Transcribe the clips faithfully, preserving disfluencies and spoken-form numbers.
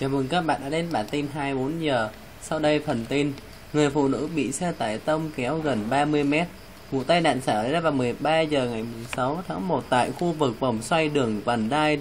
Chào mừng các bạn đã đến bản tin hai mươi bốn giờ. Sau đây phần tin: người phụ nữ bị xe tải tông kéo gần ba mươi mét. Vụ tai nạn xảy ra vào mười ba giờ ngày sáu tháng một tại khu vực vòng xoay đường vành đai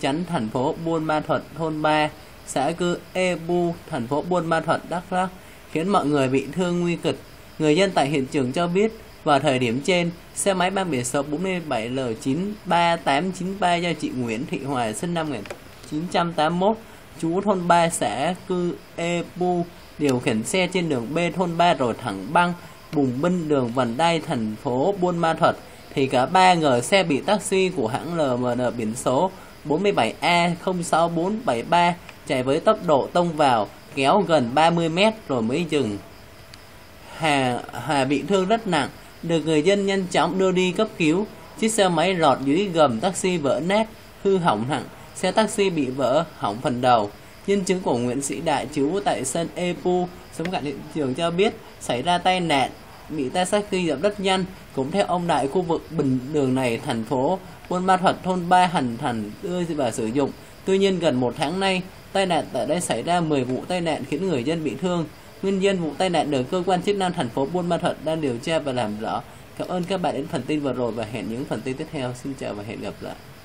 chắn thành phố Buôn Ma Thuột, thôn ba, xã Cư Êbur, thành phố Buôn Ma Thuột, Đắk Lắk, khiến mọi người bị thương nguy kịch. Người dân tại hiện trường cho biết, vào thời điểm trên, xe máy mang biển số bốn bảy L chín ba tám chín ba do chị Nguyễn Thị Hoài sinh năm một nghìn chín trăm tám mươi mốt, chú thôn ba xã Cư Êbur điều khiển xe trên đường B thôn ba rồi thẳng băng bùng binh đường vành đai thành phố Buôn Ma Thuột thì cả ba ngờ xe bị taxi của hãng LmN biển số bốn bảy A không sáu bốn bảy ba chạy với tốc độ tông vào, kéo gần ba mươi mét rồi mới dừng. Hà, Hà bị thương rất nặng, được người dân nhanh chóng đưa đi cấp cứu. Chiếc xe máy lọt dưới gầm taxi vỡ nát, hư hỏng nặng, xe taxi bị vỡ, hỏng phần đầu. Nhân chứng của Nguyễn Sỹ Đại, trú tại sân Êpur, sống cạnh hiện trường cho biết, xảy ra tai nạn, bị taxi dập rất nhanh. Cũng theo ông Đại, khu vực bình đường này, thành phố Buôn Ma Thuột, thôn ba hành thành đưa vào sử dụng. Tuy nhiên, gần một tháng nay, tai nạn tại đây xảy ra mười vụ tai nạn khiến người dân bị thương. Nguyên nhân vụ tai nạn được cơ quan chức năng thành phố Buôn Ma Thuột đang điều tra và làm rõ. Cảm ơn các bạn đến phần tin vừa rồi và hẹn những phần tin tiếp theo. Xin chào và hẹn gặp lại.